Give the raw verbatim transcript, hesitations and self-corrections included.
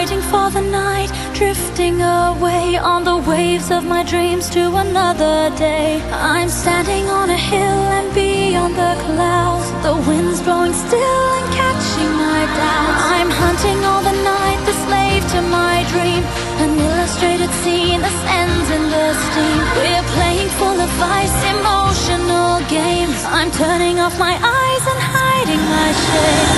waiting for the night, drifting away on the waves of my dreams to another day. I'm standing on a hill and beyond the clouds, the wind's blowing still and catching my doubts. I'm hunting all the night, the slave to my dream, an illustrated scene that ends in the steam. We're playing full of ice, emotional games. I'm turning off my eyes and hiding my shame.